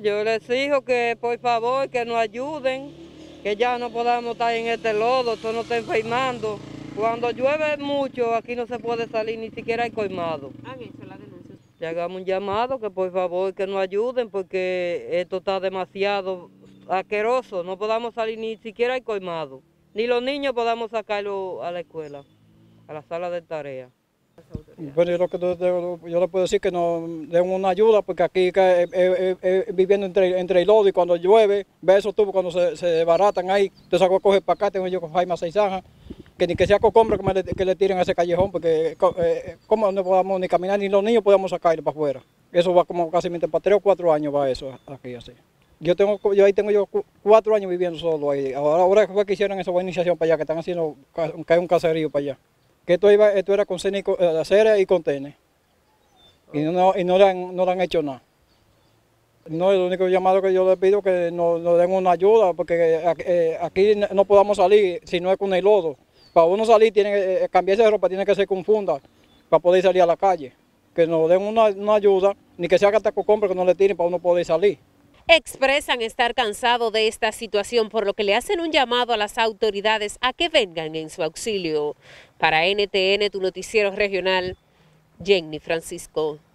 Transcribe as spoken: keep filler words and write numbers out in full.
Yo les exijo que por favor que nos ayuden, que ya no podamos estar en este lodo, esto nos está enfermando. Cuando llueve mucho aquí no se puede salir, ni siquiera hay colmado. ¿Han hecho la denuncia? Que hagamos un llamado, que por favor que nos ayuden, porque esto está demasiado asqueroso, no podamos salir ni siquiera hay colmado. Ni los niños podamos sacarlo a la escuela, a la sala de tareas. Bueno, yo lo que yo le puedo decir que nos den una ayuda, porque aquí eh, eh, eh, viviendo entre, entre el lodo y cuando llueve, ve esos tubos cuando se, se desbaratan ahí, te saco a coger para acá, tengo yo con Jaime Seisanja, que ni que sea cocombre que, me, que le tiren a ese callejón, porque eh, como no podamos ni caminar, ni los niños podemos sacarlo para afuera. Eso va como casi para tres o cuatro años va eso aquí así. Yo tengo, yo ahí tengo yo cuatro años viviendo solo ahí. Ahora, ahora fue que hicieron esa buena iniciación para allá, que están haciendo que hay un caserío para allá. Que esto, iba, esto era con cera y, con, uh, y contenedores. Y, no, y no, le han, no le han hecho nada. No, el único llamado que yo le pido es que nos, nos den una ayuda, porque eh, aquí no podamos salir si no es con el lodo. Para uno salir, tiene, eh, cambiarse de ropa, tiene que ser con funda para poder salir a la calle. Que nos den una, una ayuda, ni que se haga taco compra que no le tiren para uno poder salir. Expresan estar cansado de esta situación, por lo que le hacen un llamado a las autoridades a que vengan en su auxilio. Para N T N, tu noticiero regional, Jenny Francisco.